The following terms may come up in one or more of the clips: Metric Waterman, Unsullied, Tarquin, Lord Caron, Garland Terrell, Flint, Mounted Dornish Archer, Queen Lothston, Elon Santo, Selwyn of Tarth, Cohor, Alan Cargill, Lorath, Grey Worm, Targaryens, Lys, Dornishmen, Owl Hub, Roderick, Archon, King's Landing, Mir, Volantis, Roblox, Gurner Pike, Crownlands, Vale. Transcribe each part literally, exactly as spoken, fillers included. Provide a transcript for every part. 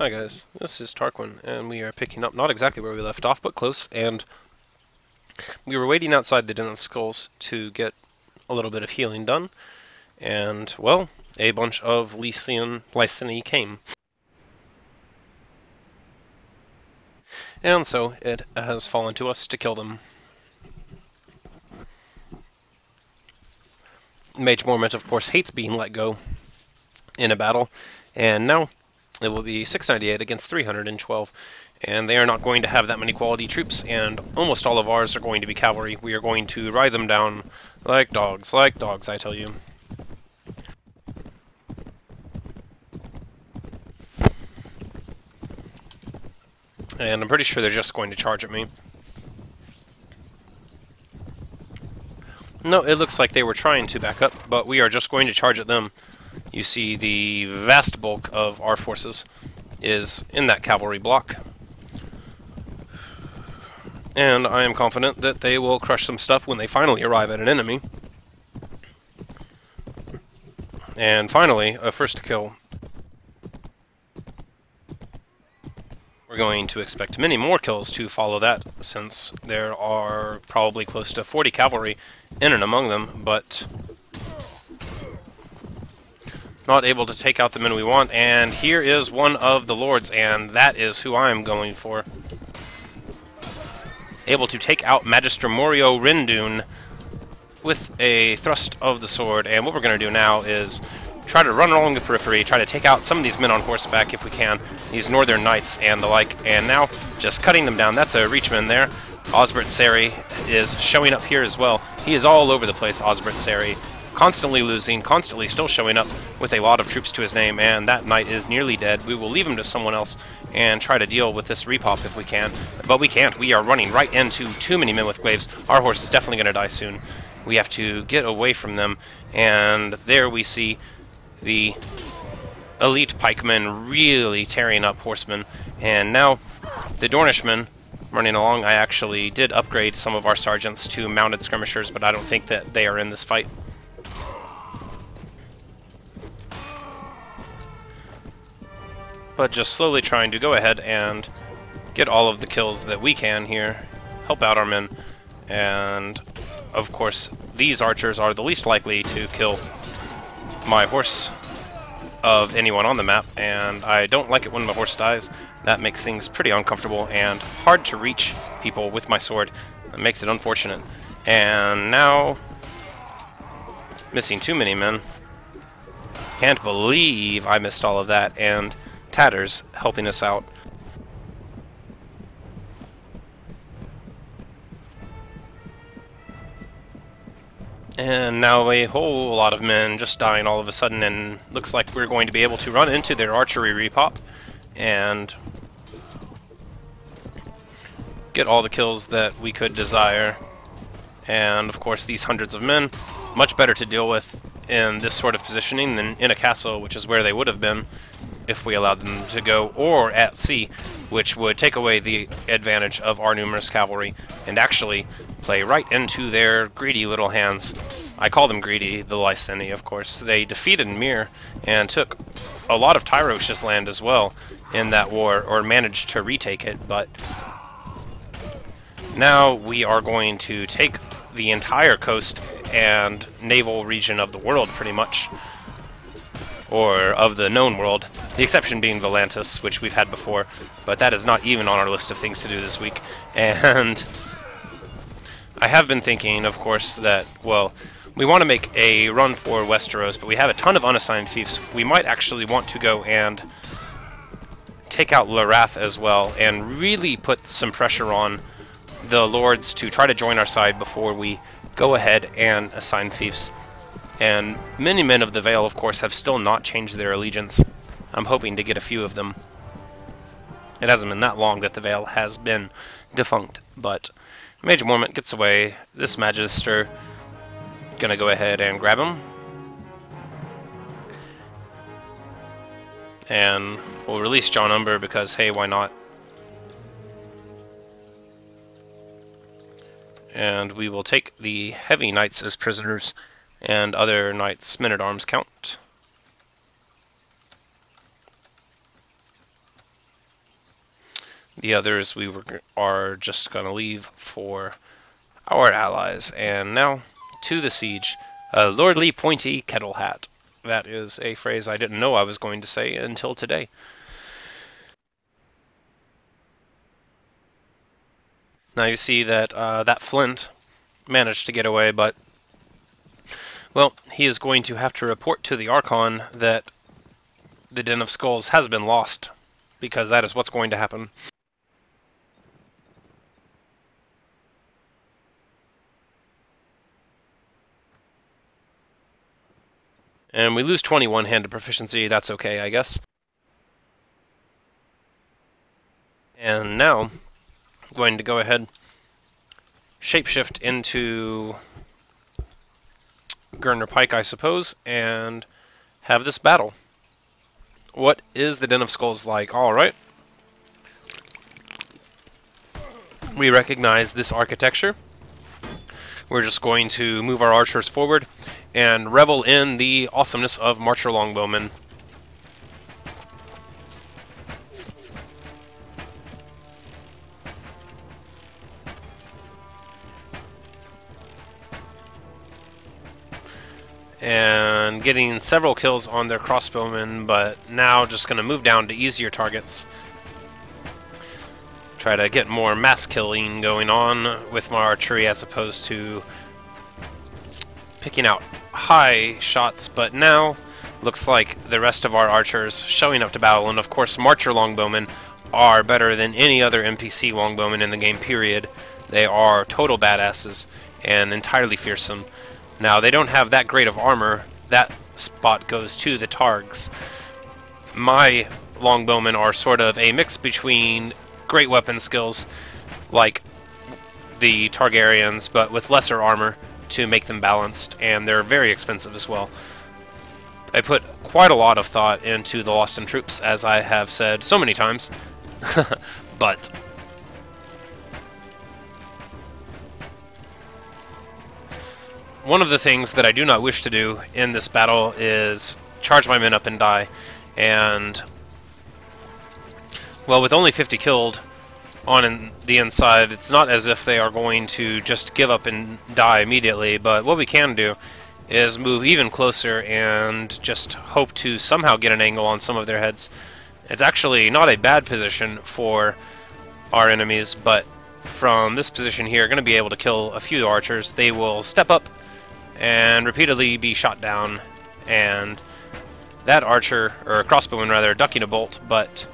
Hi guys, this is Tarquin, and we are picking up not exactly where we left off, but close, and we were waiting outside the Den of Skulls to get a little bit of healing done, and, well, a bunch of Lysian Lyseni came. And so it has fallen to us to kill them. Mage Mormont, of course, hates being let go in a battle, and now it will be six ninety-eight against three hundred twelve, and they are not going to have that many quality troops, and almost all of ours are going to be cavalry. We are going to ride them down like dogs, like dogs, I tell you. And I'm pretty sure they're just going to charge at me. No, it looks like they were trying to back up, but we are just going to charge at them. You see the vast bulk of our forces is in that cavalry block. And I am confident that they will crush some stuff when they finally arrive at an enemy. And finally, a first kill. We're going to expect many more kills to follow that, since there are probably close to forty cavalry in and among them, but not able to take out the men we want, and here is one of the lords, and that is who I'm going for. Able to take out Magister Morio Rindune with a thrust of the sword, and what we're going to do now is try to run along the periphery, try to take out some of these men on horseback if we can, these northern knights and the like, and now just cutting them down. That's a Reachman there. Osbert Sari is showing up here as well. He is all over the place, Osbert Sari. Constantly losing, constantly still showing up with a lot of troops to his name, and that knight is nearly dead. We will leave him to someone else and try to deal with this repop if we can, but we can't. We are running right into too many men with glaives. Our horse is definitely going to die soon. We have to get away from them, and there we see the elite pikemen really tearing up horsemen, and now the Dornishmen running along. I actually did upgrade some of our sergeants to mounted skirmishers, but I don't think that they are in this fight. But just slowly trying to go ahead and get all of the kills that we can here, help out our men, and of course these archers are the least likely to kill my horse of anyone on the map, and I don't like it when my horse dies. That makes things pretty uncomfortable and hard to reach people with my sword. That makes it unfortunate. And now, missing too many men. Can't believe I missed all of that, and Tatters helping us out. And now a whole lot of men just dying all of a sudden, and looks like we're going to be able to run into their archery repop and get all the kills that we could desire. And of course these hundreds of men, much better to deal with in this sort of positioning than in a castle, which is where they would have been if we allowed them to go, or at sea, which would take away the advantage of our numerous cavalry and actually play right into their greedy little hands. I call them greedy, the Lyseni, of course. They defeated Mir and took a lot of Tyrosh's land as well in that war, or managed to retake it, but now we are going to take the entire coast and naval region of the world, pretty much, or of the known world, the exception being Volantis, which we've had before, but that is not even on our list of things to do this week. And I have been thinking, of course, that, well, we want to make a run for Westeros, but we have a ton of unassigned fiefs. We might actually want to go and take out Lorath as well, and really put some pressure on the lords to try to join our side before we go ahead and assign fiefs. And many men of the Vale, of course, have still not changed their allegiance. I'm hoping to get a few of them. It hasn't been that long that the Vale has been defunct, but Mage Mormont gets away. This Magister, gonna go ahead and grab him. And we'll release John Umber because, hey, why not? And we will take the heavy knights as prisoners, and other knights' men-at-arms count. The others we were, are just going to leave for our allies. And now to the siege. Uh, Lordly Pointy Kettle Hat. That is a phrase I didn't know I was going to say until today. Now you see that uh, that Flint managed to get away, but, well, he is going to have to report to the Archon that the Den of Skulls has been lost, because that is what's going to happen. And we lose twenty-one handed proficiency, that's okay, I guess. And now, I'm going to go ahead, shapeshift into Gurner Pike, I suppose, and have this battle. What is the Den of Skulls like? Alright. We recognize this architecture. We're just going to move our archers forward and revel in the awesomeness of Marcher Longbowmen. And getting several kills on their crossbowmen, but now just going to move down to easier targets. Try to get more mass killing going on with my archery as opposed to picking out high shots, but now looks like the rest of our archers showing up to battle, and of course Marcher Longbowmen are better than any other N P C Longbowmen in the game, period. They are total badasses and entirely fearsome. Now, they don't have that great of armor. That spot goes to the Targs. My Longbowmen are sort of a mix between great weapon skills, like the Targaryens, but with lesser armor to make them balanced, and they're very expensive as well. I put quite a lot of thought into the Lothston troops, as I have said so many times, but... One of the things that I do not wish to do in this battle is charge my men up and die, and, well, with only fifty killed on in the inside, it's not as if they are going to just give up and die immediately, but what we can do is move even closer and just hope to somehow get an angle on some of their heads. It's actually not a bad position for our enemies, but from this position here, going to be able to kill a few archers. They will step up and repeatedly be shot down, and that archer, or crossbowman rather, ducking a bolt, but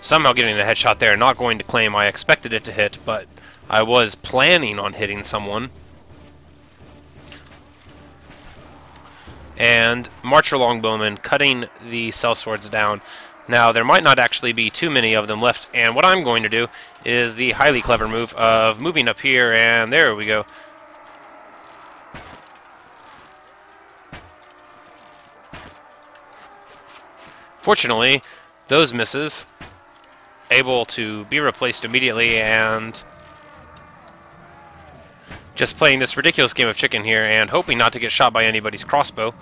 somehow getting a headshot there. Not going to claim I expected it to hit, but I was planning on hitting someone. And Marcher Longbowmen cutting the sellswords down. Now, there might not actually be too many of them left, and what I'm going to do is the highly clever move of moving up here, and there we go. Fortunately, those misses able to be replaced immediately, and just playing this ridiculous game of chicken here and hoping not to get shot by anybody's crossbow.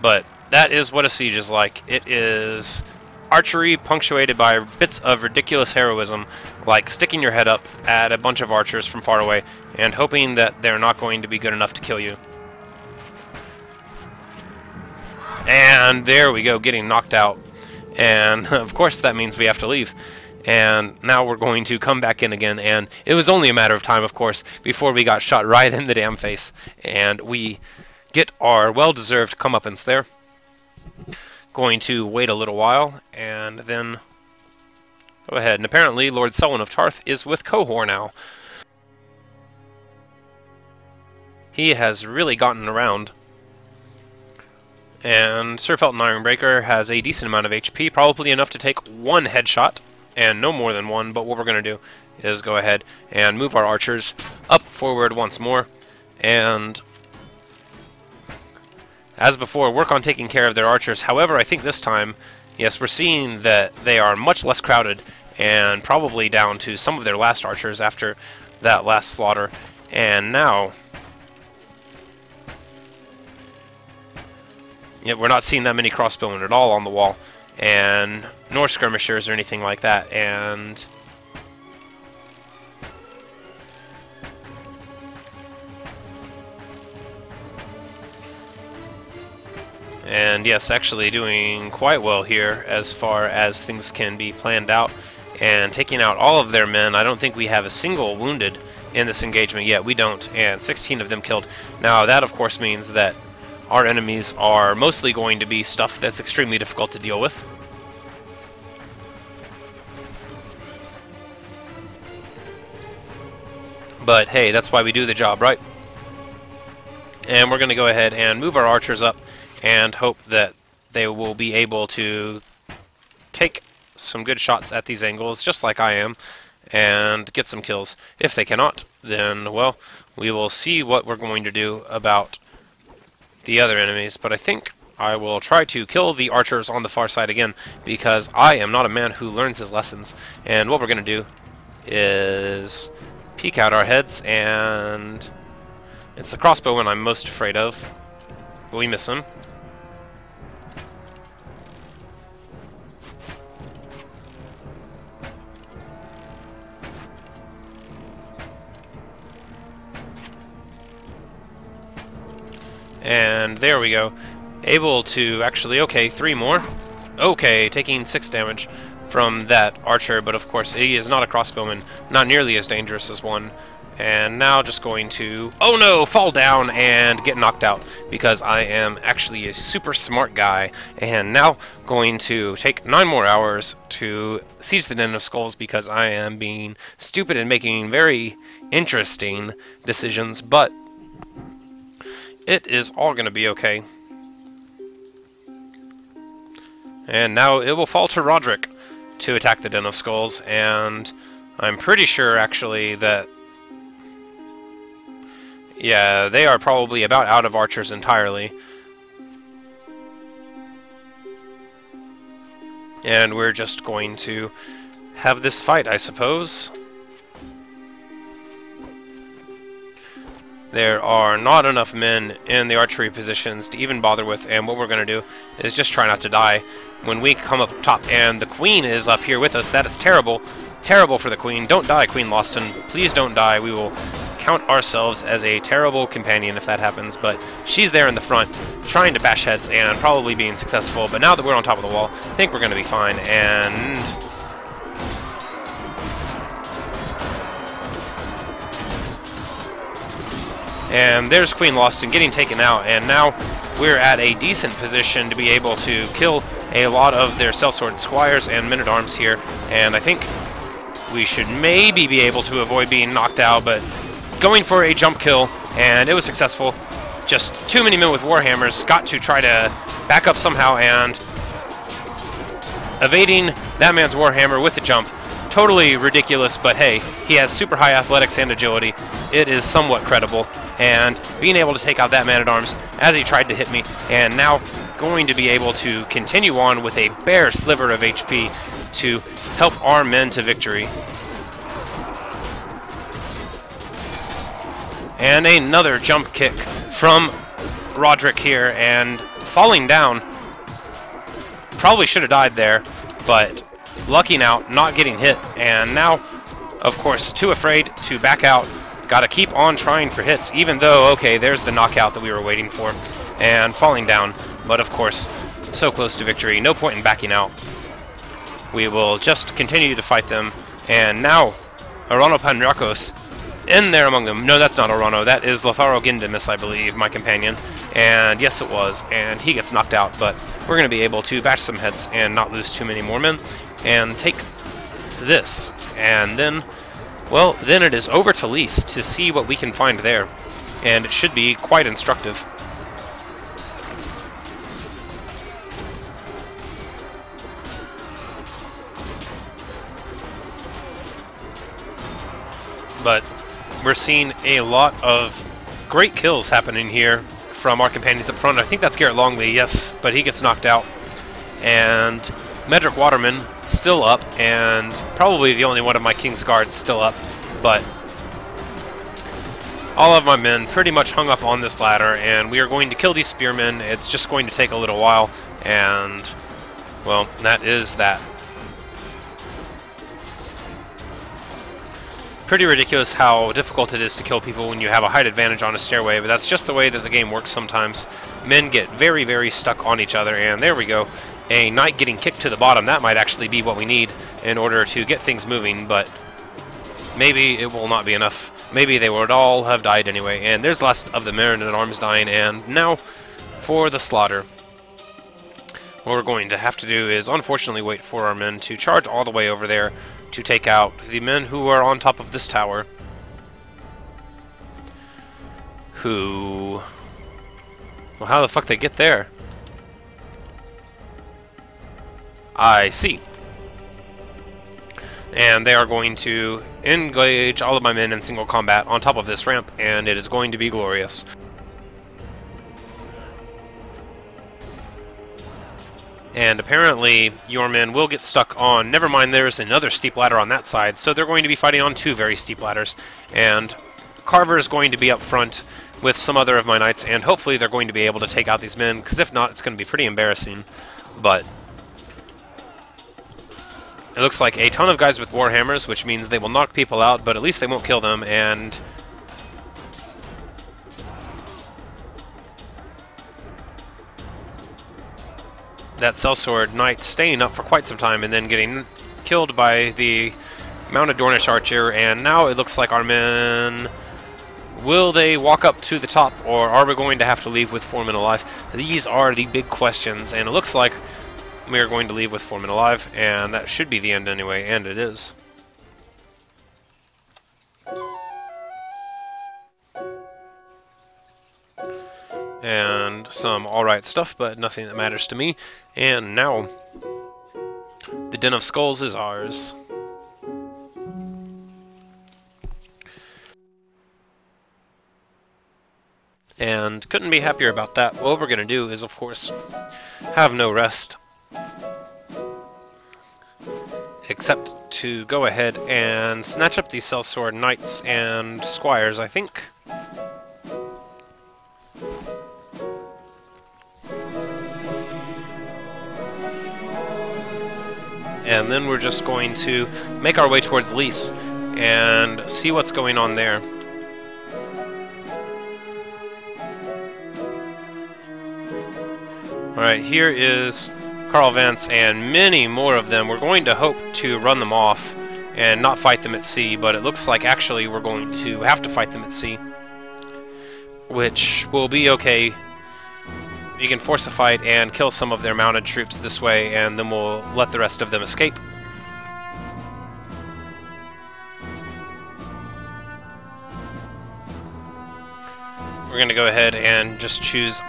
But that is what a siege is like. It is archery punctuated by bits of ridiculous heroism, like sticking your head up at a bunch of archers from far away and hoping that they're not going to be good enough to kill you. And there we go, getting knocked out. And of course that means we have to leave. And now we're going to come back in again, and it was only a matter of time, of course, before we got shot right in the damn face. And we get our well-deserved comeuppance there. Going to wait a little while, and then go ahead. And apparently Lord Selwyn of Tarth is with Cohor now. He has really gotten around. And Sir Felton Iron Breaker has a decent amount of H P, probably enough to take one headshot, and no more than one, but what we're going to do is go ahead and move our archers up forward once more, and as before, work on taking care of their archers. However, I think this time, yes, we're seeing that they are much less crowded, and probably down to some of their last archers after that last slaughter, and now you know, we're not seeing that many crossbowmen at all on the wall, and nor skirmishers or anything like that. And And yes, actually doing quite well here as far as things can be planned out and taking out all of their men. I don't think we have a single wounded in this engagement yet. We don't, and sixteen of them killed. Now that of course means that our enemies are mostly going to be stuff that's extremely difficult to deal with. But hey, that's why we do the job, right? And we're going to go ahead and move our archers up and hope that they will be able to take some good shots at these angles, just like I am, and get some kills. If they cannot, then, well, we will see what we're going to do about the other enemies. But I think I will try to kill the archers on the far side again, because I am not a man who learns his lessons. And what we're going to do is peek out our heads, and it's the crossbowman I'm most afraid of. We miss him. And there we go. Able to actually, okay, three more. Okay, taking six damage from that archer, but of course he is not a crossbowman, not nearly as dangerous as one. And now just going to, oh no, fall down and get knocked out, because I am actually a super smart guy. And now going to take nine more hours to siege the Den of Skulls, because I am being stupid and making very interesting decisions, but it is all going to be okay. And now it will fall to Roderick to attack the Den of Skulls, and I'm pretty sure actually that, yeah, they are probably about out of archers entirely. And we're just going to have this fight, I suppose. There are not enough men in the archery positions to even bother with, and what we're going to do is just try not to die when we come up top. And the queen is up here with us. That is terrible. Terrible for the queen. Don't die, Queen Lothston. Please don't die. We will count ourselves as a terrible companion if that happens. But she's there in the front trying to bash heads and probably being successful. But now that we're on top of the wall, I think we're going to be fine. And And there's Queen Lothston getting taken out, and now we're at a decent position to be able to kill a lot of their sellsword squires and men-at-arms here, and I think we should maybe be able to avoid being knocked out, but going for a jump kill, and it was successful. Just too many men with warhammers, got to try to back up somehow, and evading that man's warhammer with a jump. Totally ridiculous, but hey, he has super high athletics and agility. It is somewhat credible, and being able to take out that man-at-arms as he tried to hit me, and now going to be able to continue on with a bare sliver of H P to help our men to victory. And another jump kick from Roderick here, and falling down, probably should have died there, but lucking out, not getting hit, and now, of course, too afraid to back out. Got to keep on trying for hits, even though, okay, there's the knockout that we were waiting for, and falling down, but of course, so close to victory, no point in backing out. We will just continue to fight them, and now, Arano Panriakos in there among them. No, that's not Arano, that is Lotharo Gendemis, I believe, my companion, and yes, it was, and he gets knocked out, but we're going to be able to bash some heads and not lose too many more men, and take this, and then, well, then it is over to Lys to see what we can find there, and it should be quite instructive. But we're seeing a lot of great kills happening here from our companions up front. I think that's Garrett Longley, yes, but he gets knocked out, and Metric Waterman still up, and probably the only one of my King's Guard still up, but all of my men pretty much hung up on this ladder, and we are going to kill these spearmen. It's just going to take a little while, and, well, that is that. Pretty ridiculous how difficult it is to kill people when you have a height advantage on a stairway, but that's just the way that the game works sometimes. Men get very, very stuck on each other, and there we go. A knight getting kicked to the bottom, that might actually be what we need in order to get things moving, but maybe it will not be enough. Maybe they would all have died anyway, and there's the last of the men-at-arms dying, and now for the slaughter. What we're going to have to do is, unfortunately, wait for our men to charge all the way over there to take out the men who are on top of this tower, who... Well, how the fuck they get there? I see. And they are going to engage all of my men in single combat on top of this ramp, and it is going to be glorious. And apparently your men will get stuck on, never mind, there's another steep ladder on that side, so they're going to be fighting on two very steep ladders, and Carver is going to be up front with some other of my knights, and hopefully they're going to be able to take out these men, because if not, it's going to be pretty embarrassing. But it looks like a ton of guys with warhammers, which means they will knock people out, but at least they won't kill them. And that sellsword knight staying up for quite some time and then getting killed by the Mounted Dornish Archer, and now it looks like our men... Will they walk up to the top, or are we going to have to leave with four men alive? These are the big questions, and it looks like we are going to leave with four men alive, and that should be the end anyway, and it is. And some alright stuff, but nothing that matters to me. And now, the Den of Skulls is ours. And couldn't be happier about that. What we're going to do is, of course, have no rest, except to go ahead and snatch up these sellsword knights and squires, I think. And then we're just going to make our way towards Lys and see what's going on there. Alright, here is Carl Vance and many more of them. We're going to hope to run them off and not fight them at sea, but it looks like actually we're going to have to fight them at sea, which will be okay. You can force a fight and kill some of their mounted troops this way, and then we'll let the rest of them escape. We're going to go ahead and just choose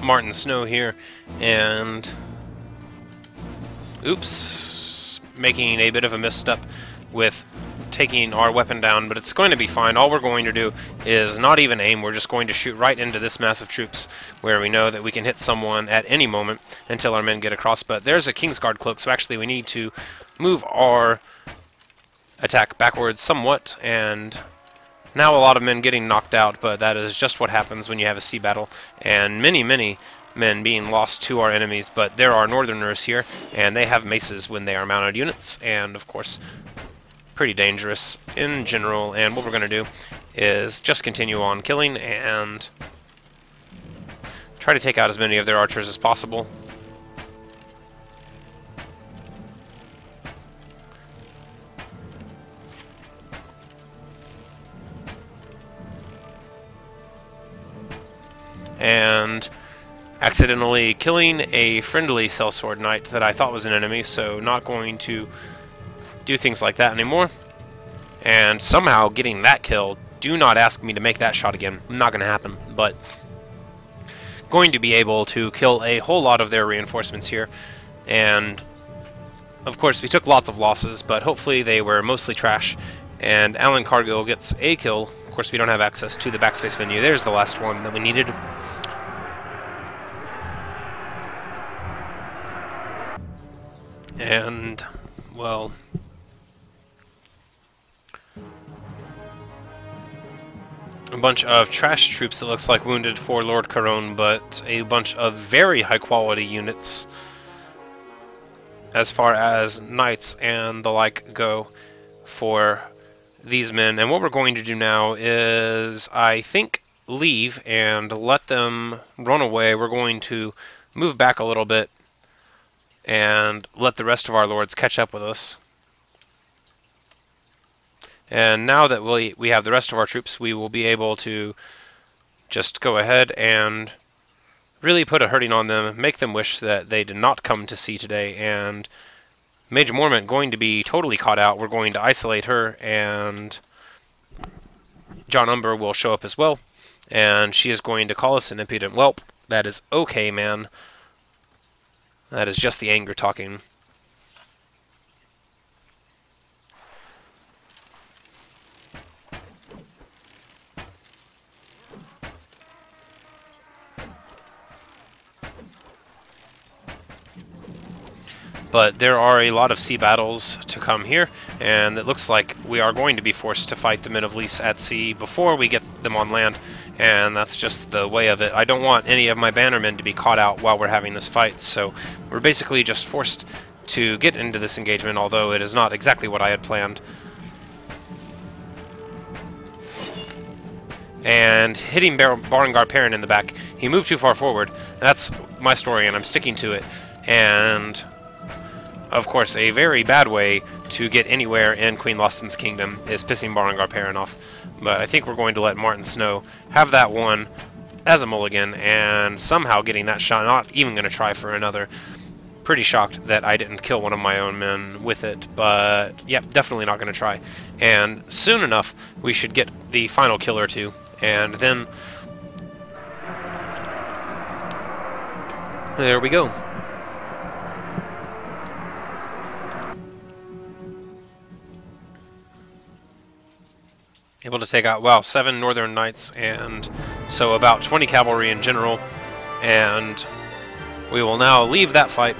Martin Snow here, and... Oops. Making a bit of a misstep with taking our weapon down, but it's going to be fine. All we're going to do is not even aim. We're just going to shoot right into this mass of troops where we know that we can hit someone at any moment until our men get across. But there's a Kingsguard cloak, so actually we need to move our attack backwards somewhat. And now a lot of men getting knocked out, but that is just what happens when you have a sea battle. And many, many men being lost to our enemies, but there are Northerners here, and they have maces when they are mounted units, and of course pretty dangerous in general. And what we're going to do is just continue on killing and try to take out as many of their archers as possible. And accidentally killing a friendly sellsword knight that I thought was an enemy, so not going to do things like that anymore. And somehow getting that kill. Do not ask me to make that shot again. Not gonna happen, but going to be able to kill a whole lot of their reinforcements here. And of course we took lots of losses, but hopefully they were mostly trash. And Alan Cargill gets a kill. Of course we don't have access to the backspace menu. There's the last one that we needed. And well, a bunch of trash troops, it looks like, wounded for Lord Caron, but a bunch of very high-quality units as far as knights and the like go for these men. And what we're going to do now is, I think, leave and let them run away. We're going to move back a little bit and let the rest of our lords catch up with us. And now that we, we have the rest of our troops, we will be able to just go ahead and really put a hurting on them, make them wish that they did not come to sea today. And Mage Mormont going to be totally caught out. We're going to isolate her, and John Umber will show up as well. And she is going to call us an impudent whelp. That is okay, man. That is just the anger talking. But there are a lot of sea battles to come here, and it looks like we are going to be forced to fight the men of Lys at sea before we get them on land, and that's just the way of it. I don't want any of my bannermen to be caught out while we're having this fight, so we're basically just forced to get into this engagement, although it is not exactly what I had planned. And hitting Bar Barangar Perrin in the back, he moved too far forward. That's my story, and I'm sticking to it. And of course, a very bad way to get anywhere in Queen Lothston's kingdom is pissing Barangar Perrin off. But I think we're going to let Martin Snow have that one as a mulligan, and somehow getting that shot, not even going to try for another. Pretty shocked that I didn't kill one of my own men with it, but yep, definitely not going to try. And soon enough, we should get the final kill or two, and then there we go. Able to take out, wow, seven northern knights, and so about twenty cavalry in general. And we will now leave that fight,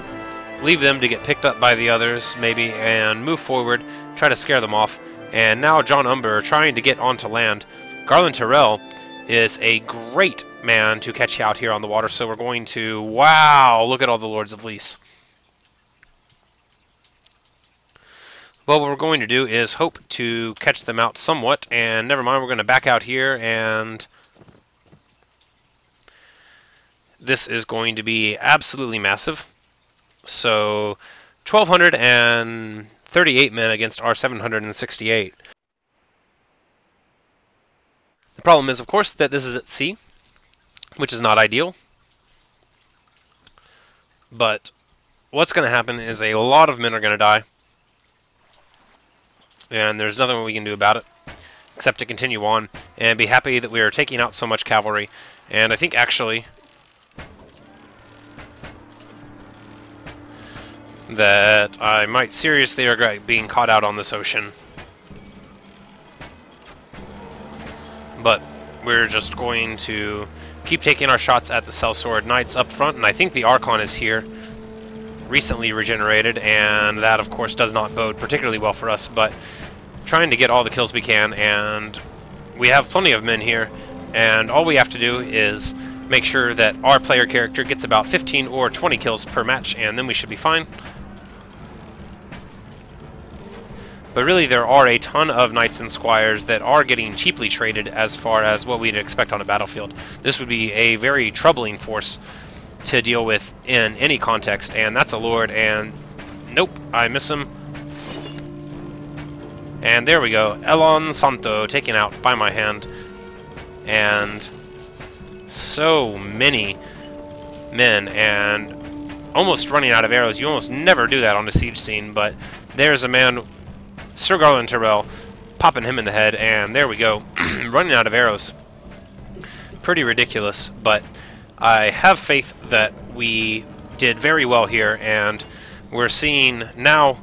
leave them to get picked up by the others maybe, and move forward, try to scare them off. And now John Umber trying to get onto land. Garland Terrell is a great man to catch out here on the water, so we're going to, wow, look at all the lords of Lys. Well, what we're going to do is hope to catch them out somewhat, and never mind, we're going to back out here, and this is going to be absolutely massive. So, one thousand two hundred thirty-eight men against our seven hundred sixty-eight. The problem is, of course, that this is at sea, which is not ideal, but what's going to happen is a lot of men are going to die. And there's nothing we can do about it except to continue on and be happy that we are taking out so much cavalry. And I think actually that I might seriously regret being caught out on this ocean. But we're just going to keep taking our shots at the sellsword knights up front, and I think the Archon is here. Recently regenerated, and that of course does not bode particularly well for us, but trying to get all the kills we can, and we have plenty of men here, and all we have to do is make sure that our player character gets about fifteen or twenty kills per match, and then we should be fine. But really there are a ton of knights and squires that are getting cheaply traded as far as what we'd expect on a battlefield. This would be a very troubling force to deal with in any context, and that's a lord, and nope, I miss him. And there we go, Elon Santo taken out by my hand, and so many men, and almost running out of arrows. You almost never do that on a siege scene, but there's a man, Sir Garland Terrell, popping him in the head, and there we go, running out of arrows. Pretty ridiculous, but I have faith that we did very well here, and we're seeing now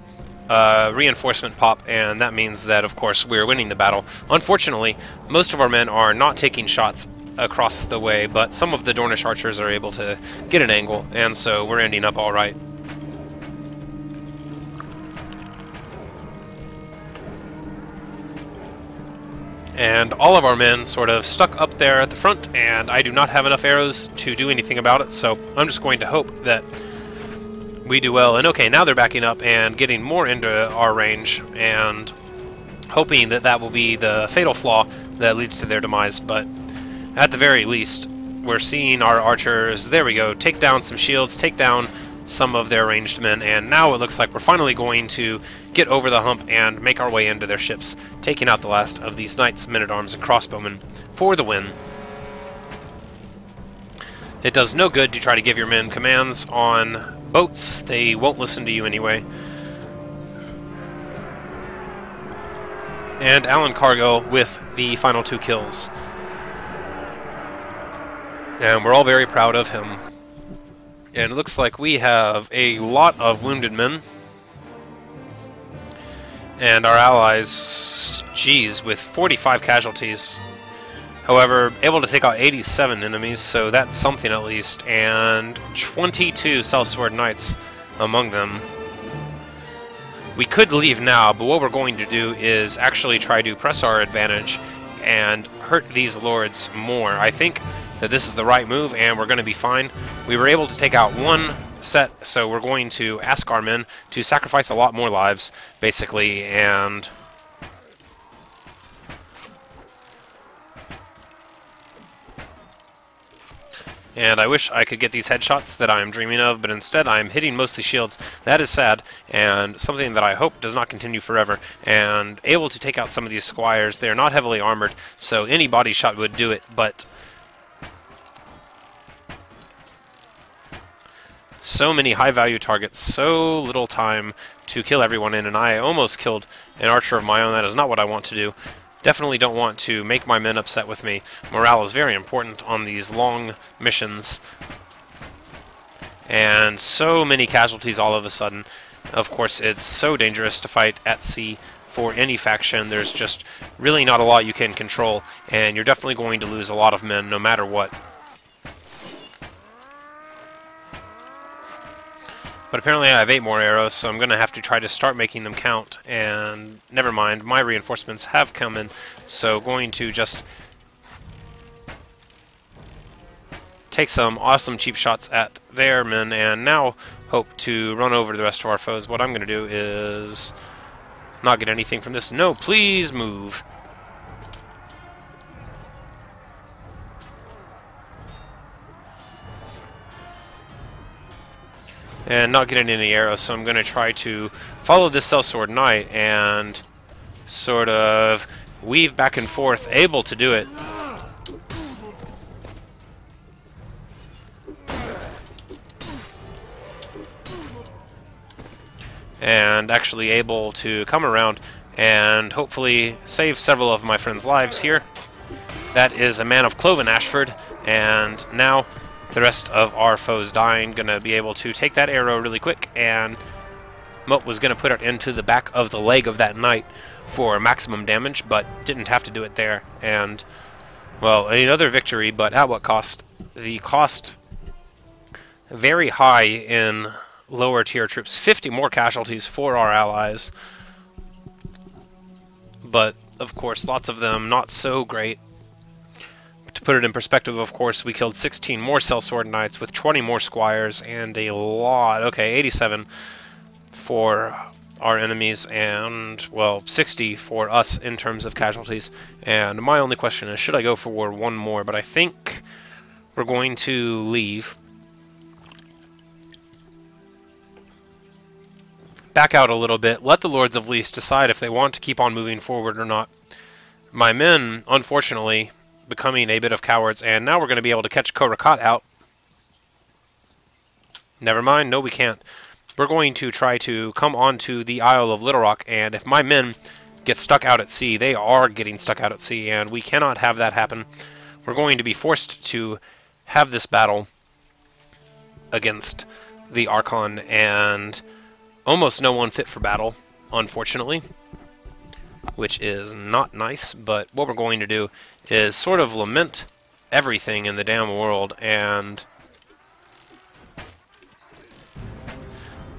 uh, reinforcement pop, and that means that, of course, we're winning the battle. Unfortunately, most of our men are not taking shots across the way, but some of the Dornish archers are able to get an angle, and so we're ending up all right. and all of our men sort of stuck up there at the front, and I do not have enough arrows to do anything about it, so I'm just going to hope that we do well. And okay, now they're backing up and getting more into our range, and hoping that that will be the fatal flaw that leads to their demise, but at the very least, we're seeing our archers, there we go, take down some shields, take down some of their ranged men, and now it looks like we're finally going to get over the hump and make our way into their ships, taking out the last of these knights, men-at-arms, and crossbowmen for the win. It does no good to try to give your men commands on boats, they won't listen to you anyway. And Alan Cargill with the final two kills. And we're all very proud of him. And it looks like we have a lot of wounded men. And our allies, geez, with forty-five casualties. However, able to take out eighty-seven enemies, so that's something at least. And twenty-two Sellsword Knights among them. We could leave now, but what we're going to do is actually try to press our advantage and hurt these lords more. I think that this is the right move, and we're going to be fine. We were able to take out one set, so we're going to ask our men to sacrifice a lot more lives, basically, and And I wish I could get these headshots that I'm dreaming of, but instead I'm hitting mostly shields. That is sad, and something that I hope does not continue forever. And able to take out some of these squires. They're not heavily armored, so any body shot would do it, but so many high-value targets, so little time to kill everyone in, and I almost killed an archer of my own. That is not what I want to do. Definitely don't want to make my men upset with me. Morale is very important on these long missions. And so many casualties all of a sudden. Of course, it's so dangerous to fight at sea for any faction. There's just really not a lot you can control, and you're definitely going to lose a lot of men no matter what. But apparently I have eight more arrows, so I'm going to have to try to start making them count, and never mind, my reinforcements have come in, so going to just take some awesome cheap shots at their men, and now hope to run over the rest of our foes. What I'm going to do is not get anything from this. No, please move! And not getting any arrows, so I'm going to try to follow this Sellsword Knight and sort of weave back and forth, able to do it. And actually able to come around and hopefully save several of my friends' lives here. That is a man of cloven ashford, and now the rest of our foes dying. Gonna be able to take that arrow really quick, and Moat was gonna put it into the back of the leg of that knight for maximum damage, but didn't have to do it there. And, well, another victory, but at what cost? The cost very high in lower tier troops. fifty more casualties for our allies. But, of course, lots of them not so great. To put it in perspective, of course, we killed sixteen more sellsword knights with twenty more squires and a lot, okay, eighty-seven for our enemies and, well, sixty for us in terms of casualties. And my only question is, should I go for one more? But I think we're going to leave. Back out a little bit. Let the Lords of Lys decide if they want to keep on moving forward or not. My men, unfortunately, becoming a bit of cowards, and now we're going to be able to catch Korakot out. Never mind, no we can't. We're going to try to come onto the Isle of Little Rock, and if my men get stuck out at sea, they are getting stuck out at sea, and we cannot have that happen. We're going to be forced to have this battle against the Archon, and almost no one fit for battle, unfortunately, which is not nice, but what we're going to do is sort of lament everything in the damn world and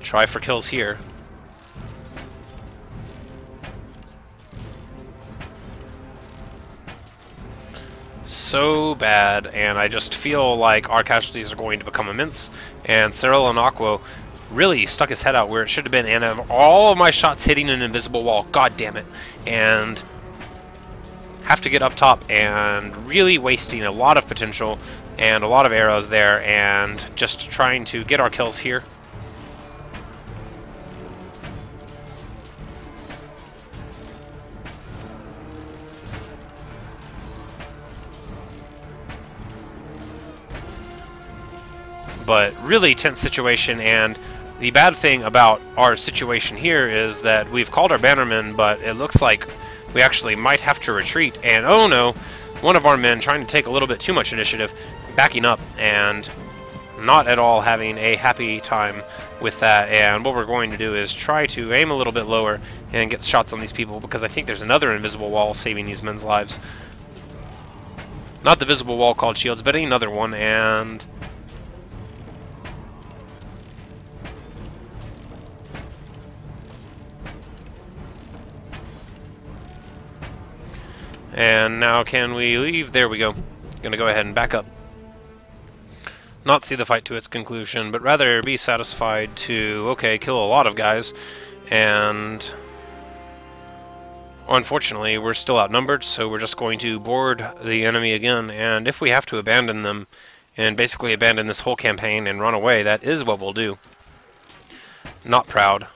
try for kills here. so bad, and I just feel like our casualties are going to become immense. And Cyril and Aquo really stuck his head out where it should have been, and of all of my shots hitting an invisible wall, god damn it, and have to get up top and really wasting a lot of potential and a lot of arrows there, and just trying to get our kills here. But really tense situation, and the bad thing about our situation here is that we've called our bannermen, but it looks like we actually might have to retreat. And oh no, one of our men trying to take a little bit too much initiative, backing up and not at all having a happy time with that. And what we're going to do is try to aim a little bit lower and get shots on these people, because I think there's another invisible wall saving these men's lives. Not the visible wall called shields, but another one. And And now can we leave? There we go. Gonna go ahead and back up. Not see the fight to its conclusion, but rather be satisfied to, okay, kill a lot of guys. And unfortunately, we're still outnumbered, so we're just going to board the enemy again. And if we have to abandon them, and basically abandon this whole campaign and run away, that is what we'll do. Not proud.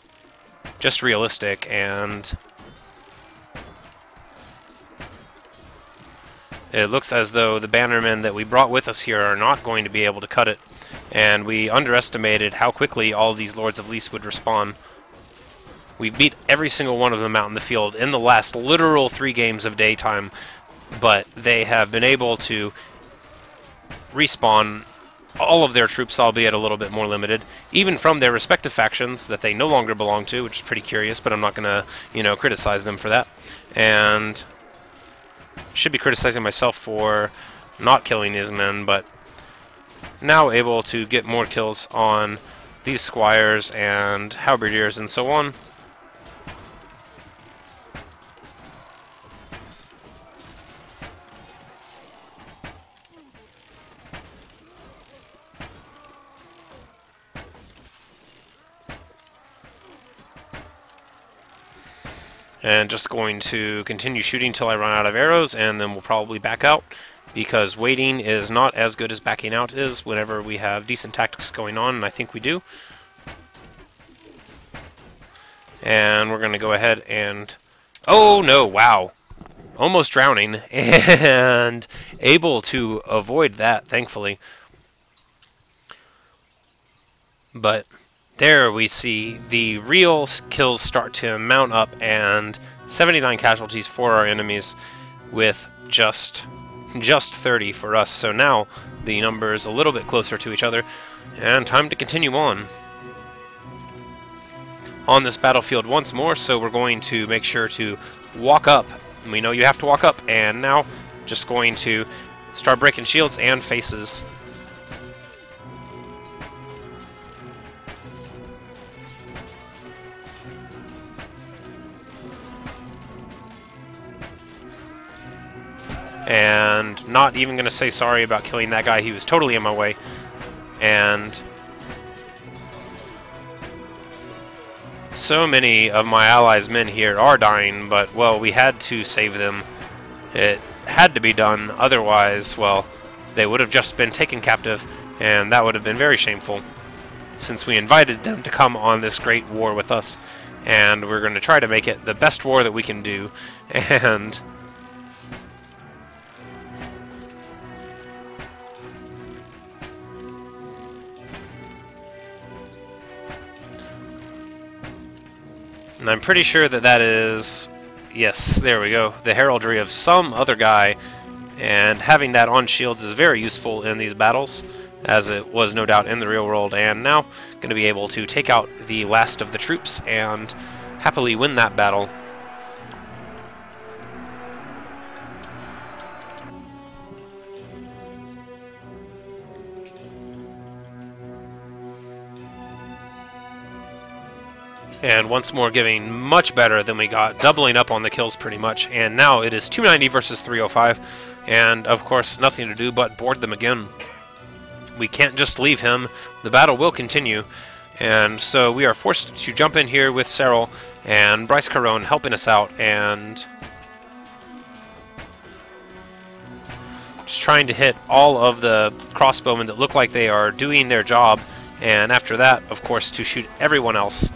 Just realistic, and it looks as though the bannermen that we brought with us here are not going to be able to cut it, and we underestimated how quickly all these Lords of Lys would respond. We beat every single one of them out in the field in the last literal three games of daytime, but they have been able to respawn all of their troops, albeit a little bit more limited, even from their respective factions that they no longer belong to, which is pretty curious, but I'm not going to, you know, criticize them for that. And should be criticizing myself for not killing these men, but now able to get more kills on these squires and halberdiers and so on. And just going to continue shooting till I run out of arrows, and then we'll probably back out, because waiting is not as good as backing out is whenever we have decent tactics going on, and I think we do. And we're going to go ahead and... oh no, wow! Almost drowning, and able to avoid that, thankfully. But there we see the real kills start to mount up, and seventy-nine casualties for our enemies with just just thirty for us. So now the number is a little bit closer to each other, and time to continue on on this battlefield once more. So we're going to make sure to walk up. We know you have to walk up, and now just going to start breaking shields and faces. And not even going to say sorry about killing that guy. He was totally in my way. And so many of my allies' men here are dying, but, well, we had to save them. It had to be done. Otherwise, well, they would have just been taken captive, and that would have been very shameful, since we invited them to come on this great war with us. And we're going to try to make it the best war that we can do. And And I'm pretty sure that that is, yes, there we go, the heraldry of some other guy, and having that on shields is very useful in these battles, as it was no doubt in the real world. And now going to be able to take out the last of the troops and happily win that battle. And once more giving much better than we got, doubling up on the kills pretty much. And now it is two ninety versus three oh five. and of course nothing to do but board them again. We can't just leave him. The battle will continue, and so we are forced to jump in here with Cyril and Bryce Carone helping us out and just trying to hit all of the crossbowmen that look like they are doing their job, and after that, of course, to shoot everyone else.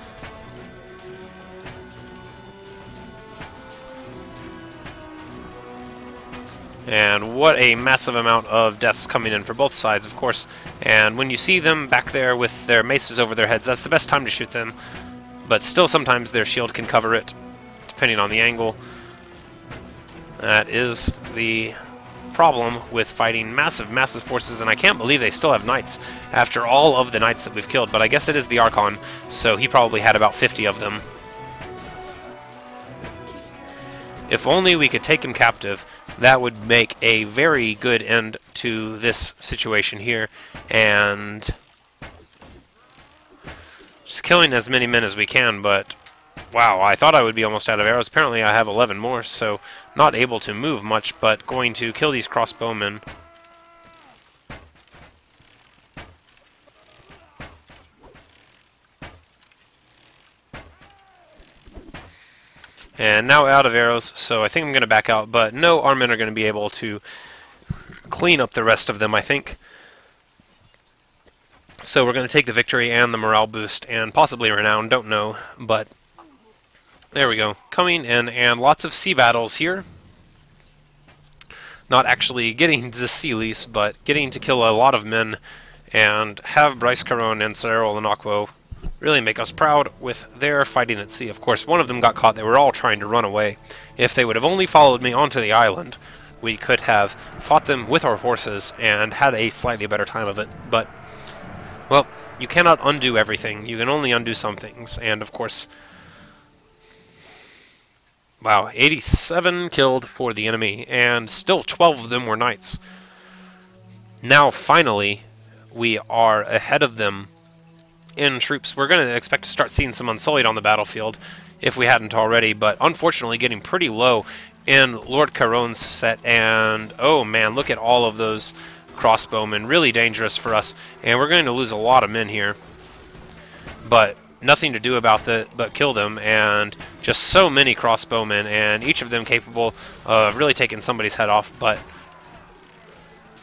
And what a massive amount of deaths coming in for both sides, of course. And when you see them back there with their maces over their heads, that's the best time to shoot them. But still, sometimes their shield can cover it, depending on the angle. That is the problem with fighting massive, massive forces, and I can't believe they still have knights after all of the knights that we've killed. But I guess it is the Archon, so he probably had about fifty of them. If only we could take him captive, that would make a very good end to this situation here, and just killing as many men as we can, but wow, I thought I would be almost out of arrows. Apparently I have eleven more, so not able to move much, but going to kill these crossbowmen. And now out of arrows, so I think I'm going to back out, but no, our men are going to be able to clean up the rest of them, I think. So we're going to take the victory and the morale boost, and possibly renown, don't know, but there we go. Coming in, and lots of sea battles here. Not actually getting to see Lys, but getting to kill a lot of men, and have Bryce Carone and Cyril Lanakwo really make us proud with their fighting at sea. Of course, one of them got caught. They were all trying to run away. If they would have only followed me onto the island, we could have fought them with our horses and had a slightly better time of it. But, well, you cannot undo everything. You can only undo some things. And, of course, wow, eighty-seven killed for the enemy, and still twelve of them were knights. Now, finally, we are ahead of them in troops. We're going to expect to start seeing some Unsullied on the battlefield if we hadn't already, but unfortunately getting pretty low in Lord Caron's set, and oh man, look at all of those crossbowmen, really dangerous for us, and we're going to lose a lot of men here, but nothing to do about that but kill them, and just so many crossbowmen, and each of them capable of really taking somebody's head off, but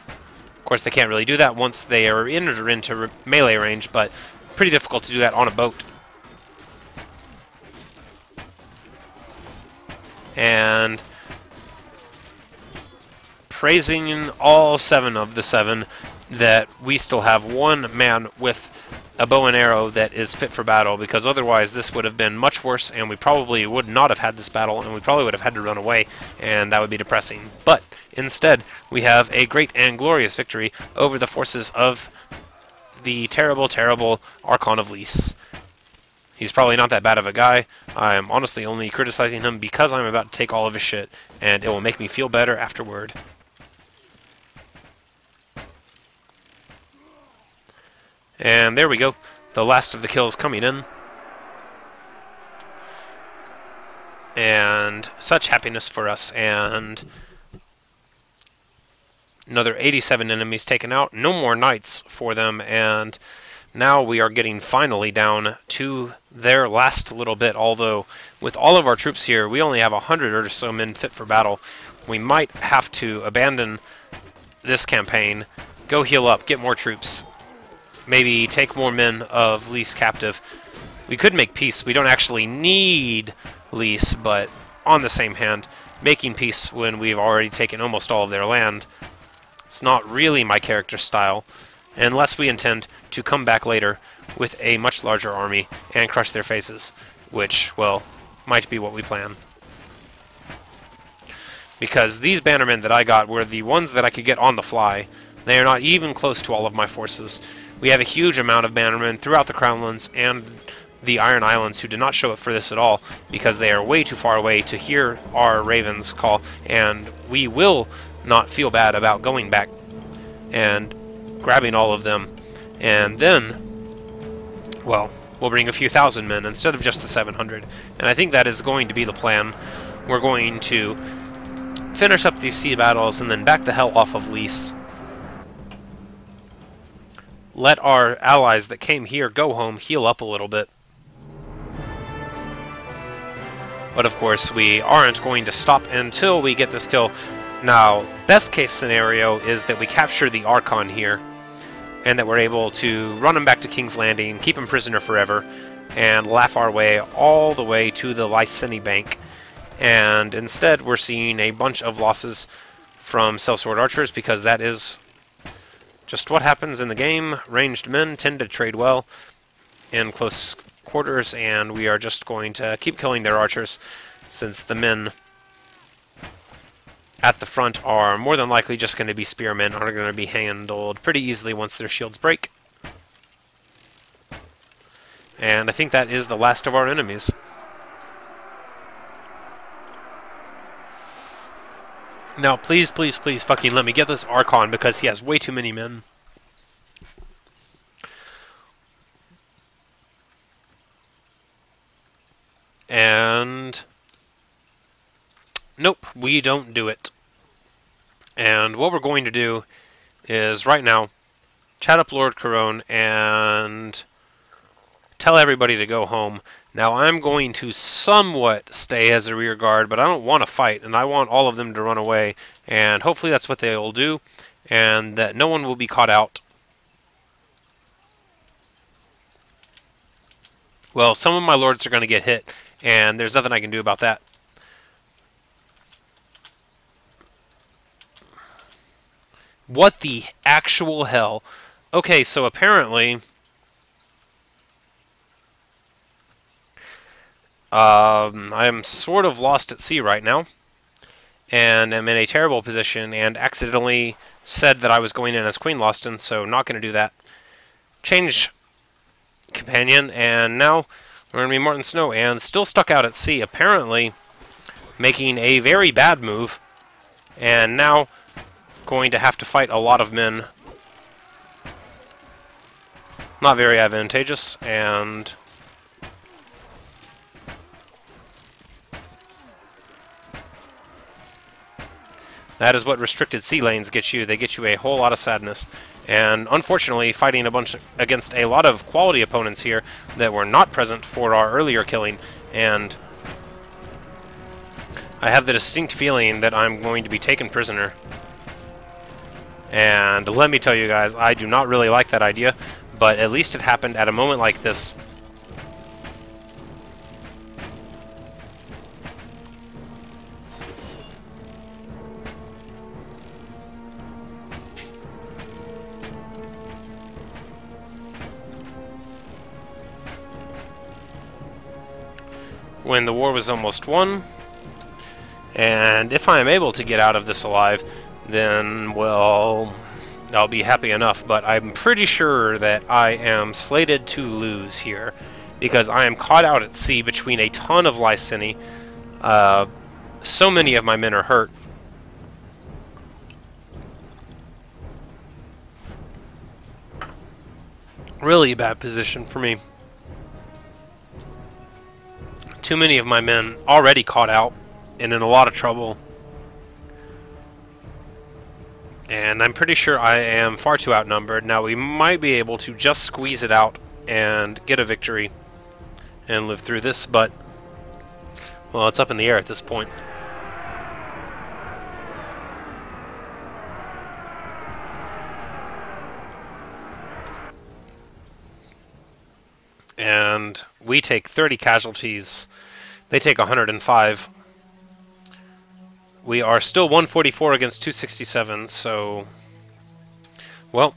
of course they can't really do that once they are entered into melee range, but pretty difficult to do that on a boat. And praising all seven of the seven that we still have one man with a bow and arrow that is fit for battle, because otherwise this would have been much worse, and we probably would not have had this battle, and we probably would have had to run away, and that would be depressing. But instead we have a great and glorious victory over the forces of the terrible, terrible Archon of Lys. He's probably not that bad of a guy. I'm honestly only criticizing him because I'm about to take all of his shit, and it will make me feel better afterward. And there we go. The last of the kills coming in. And such happiness for us, and another eighty-seven enemies taken out, no more knights for them, and now we are getting finally down to their last little bit, although with all of our troops here, we only have one hundred or so men fit for battle. We might have to abandon this campaign, go heal up, get more troops, maybe take more men of Lys captive. We could make peace. We don't actually need Lys, but on the same hand, making peace when we've already taken almost all of their land, it's not really my character style, unless we intend to come back later with a much larger army and crush their faces, which, well, might be what we plan. Because these bannermen that I got were the ones that I could get on the fly. They are not even close to all of my forces. We have a huge amount of bannermen throughout the Crownlands and the Iron Islands who did not show up for this at all, because they are way too far away to hear our ravens call, and we will not feel bad about going back and grabbing all of them, and then, well, we'll bring a few thousand men instead of just the seven hundred, and I think that is going to be the plan. We're going to finish up these sea battles, and then back the hell off of Lys. Let our allies that came here go home, heal up a little bit. But of course, we aren't going to stop until we get this kill. Now, best case scenario is that we capture the Archon here, and that we're able to run him back to King's Landing, keep him prisoner forever, and laugh our way all the way to the Lyseni Bank. And instead, we're seeing a bunch of losses from sellsword archers, because that is just what happens in the game. Ranged men tend to trade well in close quarters, and we are just going to keep killing their archers, since the men at the front are more than likely just going to be spearmen, are going to be handled pretty easily once their shields break. And I think that is the last of our enemies. Now, please, please, please fucking let me get this Archon, because he has way too many men. And nope, we don't do it. And what we're going to do is, right now, chat up Lord Caron and tell everybody to go home. Now, I'm going to somewhat stay as a rear guard, but I don't want to fight, and I want all of them to run away, and hopefully that's what they will do, and that no one will be caught out. Well, some of my lords are going to get hit, and there's nothing I can do about that. What the actual hell? Okay, so apparently Um, I'm sort of lost at sea right now, and I'm in a terrible position, and accidentally said that I was going in as Queen Lothston, so not going to do that. Change companion, and now we're going to be Martin Snow, and still stuck out at sea, apparently making a very bad move, and now going to have to fight a lot of men. Not very advantageous, and that is what restricted sea lanes get you. They get you a whole lot of sadness. And unfortunately, fighting a bunch against a lot of quality opponents here that were not present for our earlier killing. And I have the distinct feeling that I'm going to be taken prisoner. And let me tell you guys, I do not really like that idea, but at least it happened at a moment like this. When the war was almost won, and if I am able to get out of this alive, then, well, I'll be happy enough, but I'm pretty sure that I am slated to lose here, because I am caught out at sea between a ton of Lyseni. Uh, so many of my men are hurt. Really bad position for me. Too many of my men already caught out and in a lot of trouble, and I'm pretty sure I am far too outnumbered. Now, we might be able to just squeeze it out and get a victory and live through this, but, well, it's up in the air at this point. And we take thirty casualties. They take one hundred and five. We are still one forty-four against two sixty-seven, so, well,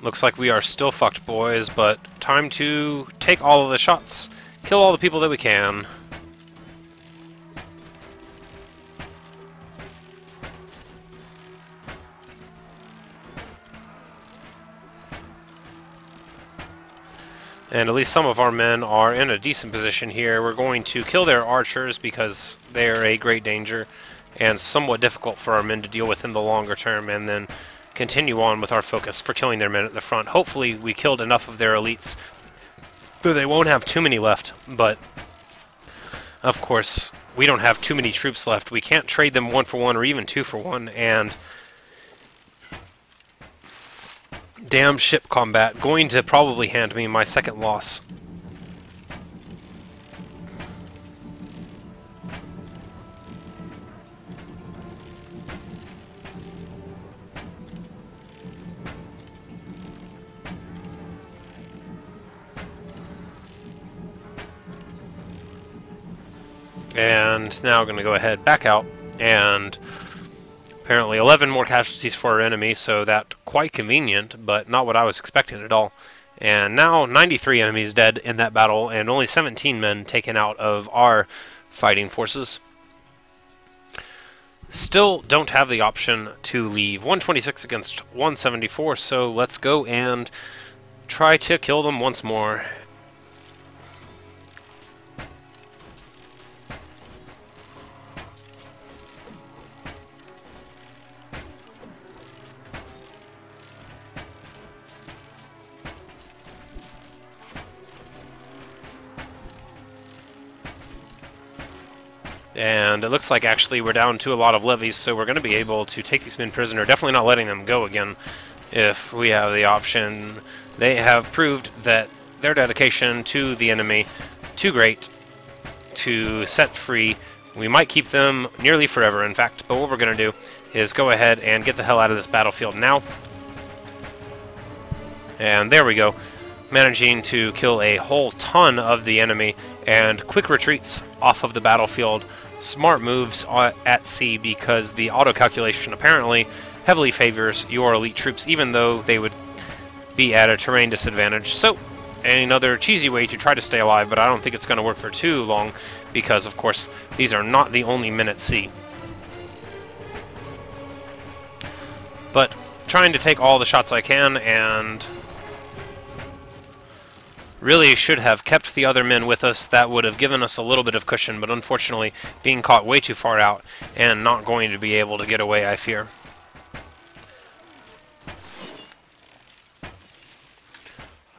looks like we are still fucked, boys, but time to take all of the shots. Kill all the people that we can. And at least some of our men are in a decent position here. We're going to kill their archers, because they are a great danger and somewhat difficult for our men to deal with in the longer term, and then continue on with our focus for killing their men at the front. Hopefully we killed enough of their elites, though they won't have too many left, but Of course, we don't have too many troops left. We can't trade them one for one or even two for one, and damn ship combat. Going to probably hand me my second loss. And now we're going to go ahead back out, and apparently eleven more casualties for our enemy, so that's quite convenient, but not what I was expecting at all. And now ninety-three enemies dead in that battle, and only seventeen men taken out of our fighting forces. Still don't have the option to leave. one twenty-six against one seventy-four, so let's go and try to kill them once more. And it looks like actually we're down to a lot of levies, so we're going to be able to take these men prisoner. Definitely not letting them go again if we have the option. They have proved that their dedication to the enemy too great to set free. We might keep them nearly forever, in fact, but what we're going to do is go ahead and get the hell out of this battlefield now. And there we go. Managing to kill a whole ton of the enemy, and quick retreats off of the battlefield. Smart moves at sea, because the auto calculation apparently heavily favors your elite troops, even though they would be at a terrain disadvantage. So another cheesy way to try to stay alive, but I don't think it's going to work for too long, because of course these are not the only men at sea. But trying to take all the shots I can, and really should have kept the other men with us. That would have given us a little bit of cushion, but unfortunately being caught way too far out and not going to be able to get away, I fear.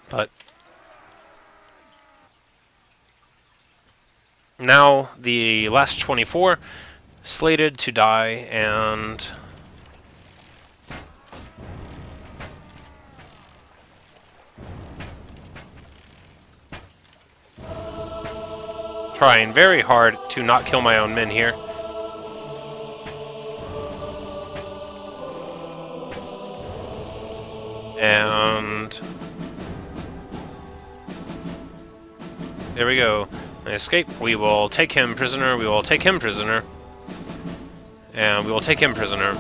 But now the last twenty-four slated to die, and trying very hard to not kill my own men here. And there we go. I escape. We will take him prisoner. We will take him prisoner. And we will take him prisoner.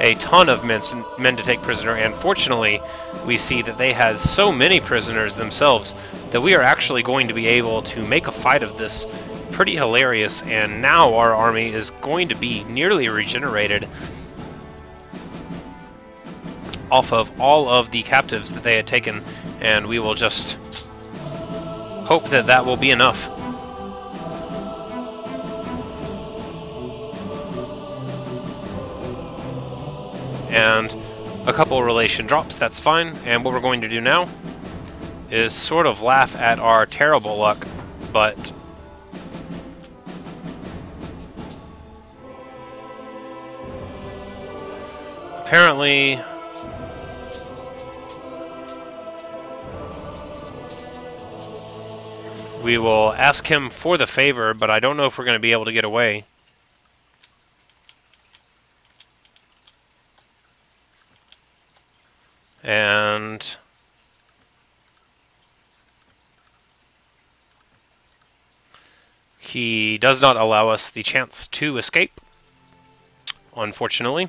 A ton of men, men to take prisoner, and fortunately we see that they had so many prisoners themselves that we are actually going to be able to make a fight of this. Pretty hilarious, and now our army is going to be nearly regenerated off of all of the captives that they had taken, and we will just hope that that will be enough. And a couple relation drops, that's fine. And what we're going to do now is sort of laugh at our terrible luck, but apparently we will ask him for the favor, but I don't know if we're going to be able to get away. And he does not allow us the chance to escape, unfortunately.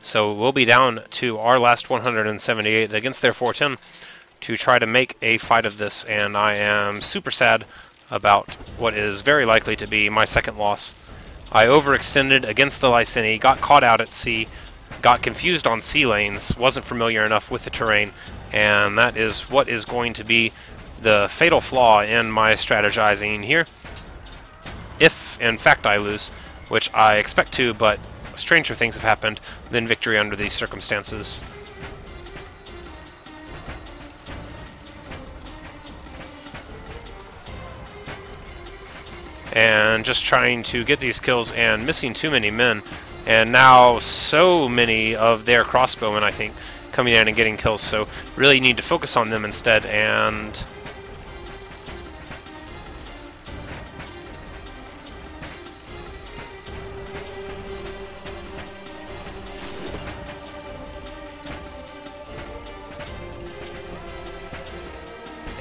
So we'll be down to our last one hundred seventy-eight against their four ten to try to make a fight of this, and I am super sad about what is very likely to be my second loss. I overextended against the Lyseni, got caught out at sea, got confused on sea lanes, wasn't familiar enough with the terrain, and that is what is going to be the fatal flaw in my strategizing here. If, in fact, I lose, which I expect to, but stranger things have happened than victory under these circumstances. and just trying to get these kills and missing too many men. And now so many of their crossbowmen, I think, coming in and getting kills, so really need to focus on them instead. And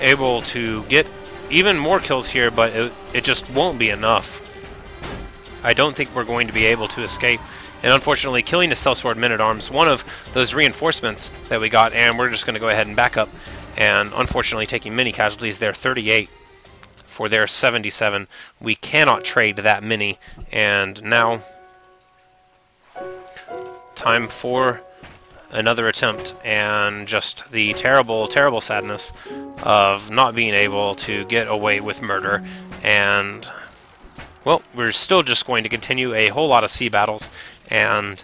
able to get even more kills here, but it, it just won't be enough. I don't think we're going to be able to escape, and unfortunately killing a sellsword men-at-arms, one of those reinforcements that we got, and we're just going to go ahead and back up, and unfortunately taking many casualties there, thirty-eight for their seventy-seven. We cannot trade that many, and now time for another attempt, and just the terrible, terrible sadness of not being able to get away with murder. And well, we're still just going to continue a whole lot of sea battles, and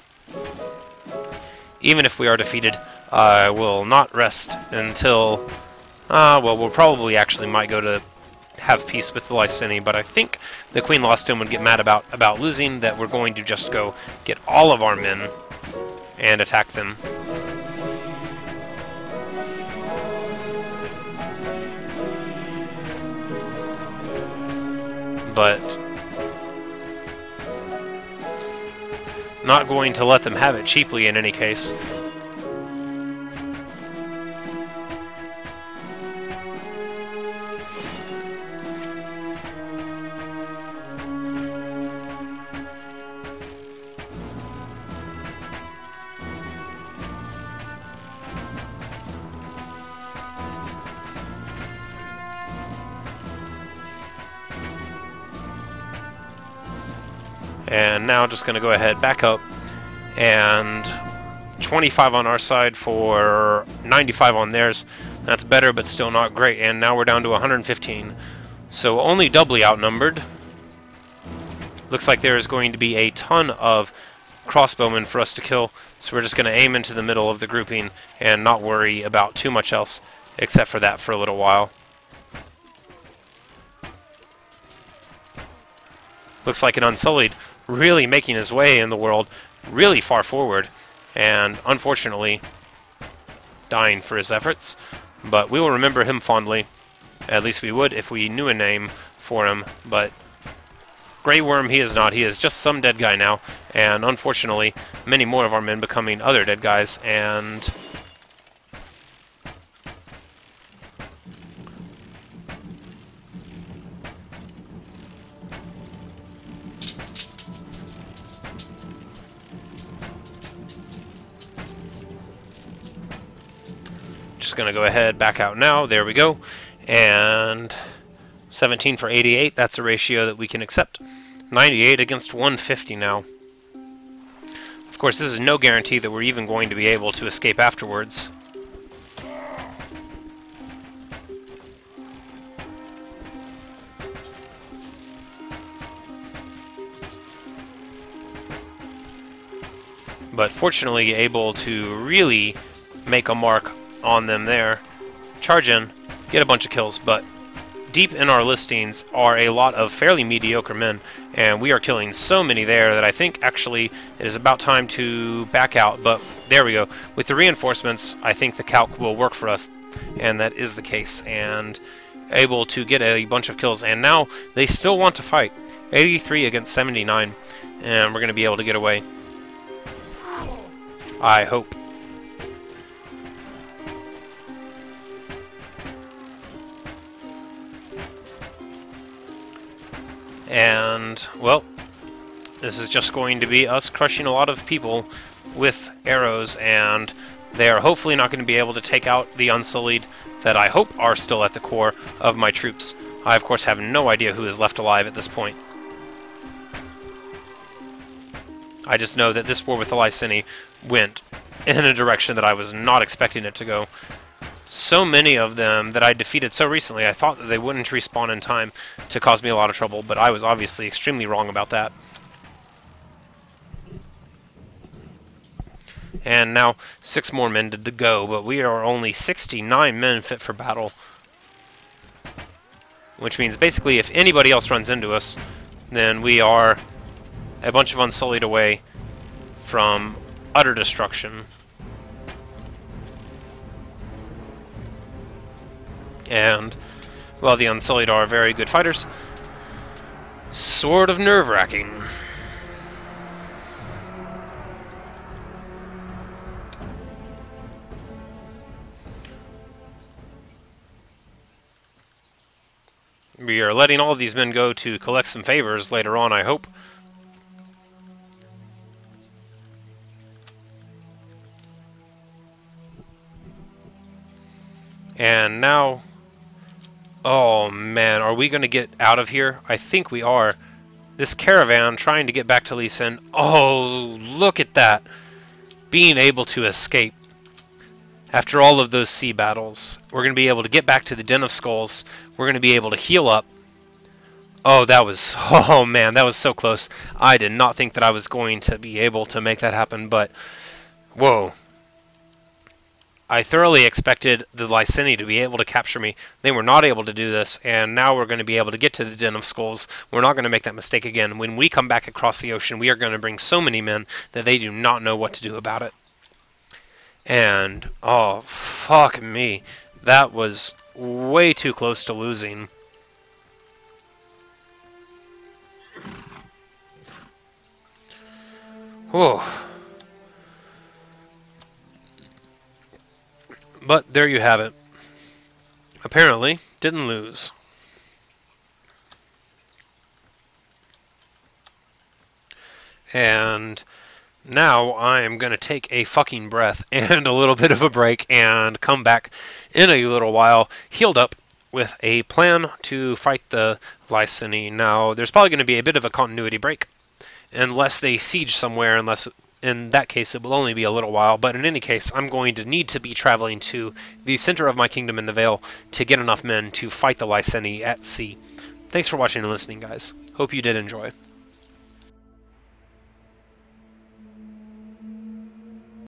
even if we are defeated, I uh, will not rest until uh, well, we'll probably actually might go to have peace with the Lyseni, but I think the Queen Lothston would get mad about about losing, that we're going to just go get all of our men and attack them. But not going to let them have it cheaply in any case. And now just going to go ahead back up, and twenty-five on our side for ninety-five on theirs. That's better, but still not great. And now we're down to one hundred fifteen, so only doubly outnumbered. Looks like there is going to be a ton of crossbowmen for us to kill, so we're just going to aim into the middle of the grouping and not worry about too much else except for that for a little while. Looks like an Unsullied really making his way in the world, really far forward, and unfortunately dying for his efforts, but we will remember him fondly. At least we would if we knew a name for him, but Grey Worm he is not. He is just some dead guy now, and unfortunately many more of our men becoming other dead guys. And gonna go ahead back out now. There we go. And seventeen for eighty-eight, that's a ratio that we can accept. ninety-eight against one fifty now. Of course, this is no guarantee that we're even going to be able to escape afterwards. But fortunately able to really make a mark on them there. Charge in, get a bunch of kills, but deep in our listings are a lot of fairly mediocre men, and we are killing so many there that I think actually it is about time to back out. But there we go. With the reinforcements, I think the calc will work for us, and that is the case, and able to get a bunch of kills. And now they still want to fight. eighty-three against seventy-nine, and we're going to be able to get away, I hope. And well, this is just going to be us crushing a lot of people with arrows, and they are hopefully not going to be able to take out the Unsullied that I hope are still at the core of my troops. I of course have no idea who is left alive at this point. I just know that this war with the Lyseni went in a direction that I was not expecting it to go. So many of them that I defeated so recently, I thought that they wouldn't respawn in time to cause me a lot of trouble, but I was obviously extremely wrong about that. And now six more men to go, but we are only sixty-nine men fit for battle, which means basically if anybody else runs into us, then we are a bunch of Unsullied away from utter destruction. And while the Unsullied are very good fighters, sort of nerve-wracking. We are letting all of these men go to collect some favors later on, I hope. And now... oh man, are we going to get out of here? I think we are. This caravan trying to get back to Lyseni. Oh, look at that! Being able to escape. After all of those sea battles, we're going to be able to get back to the Den of Skulls. We're going to be able to heal up. Oh, that was... oh, man, that was so close. I did not think that I was going to be able to make that happen, but... whoa. I thoroughly expected the Lyseni to be able to capture me. They were not able to do this, and now we're going to be able to get to the Den of Skulls. We're not going to make that mistake again. When we come back across the ocean, we are going to bring so many men that they do not know what to do about it. And, oh, fuck me. That was way too close to losing. Whoa. But there you have it. Apparently, didn't lose. And... now I am going to take a fucking breath and a little bit of a break and come back in a little while, healed up with a plan to fight the Lyseni. Now, there's probably going to be a bit of a continuity break, unless they siege somewhere, unless in that case it will only be a little while. But in any case, I'm going to need to be traveling to the center of my kingdom in the Vale to get enough men to fight the Lyseni at sea. Thanks for watching and listening, guys. Hope you did enjoy.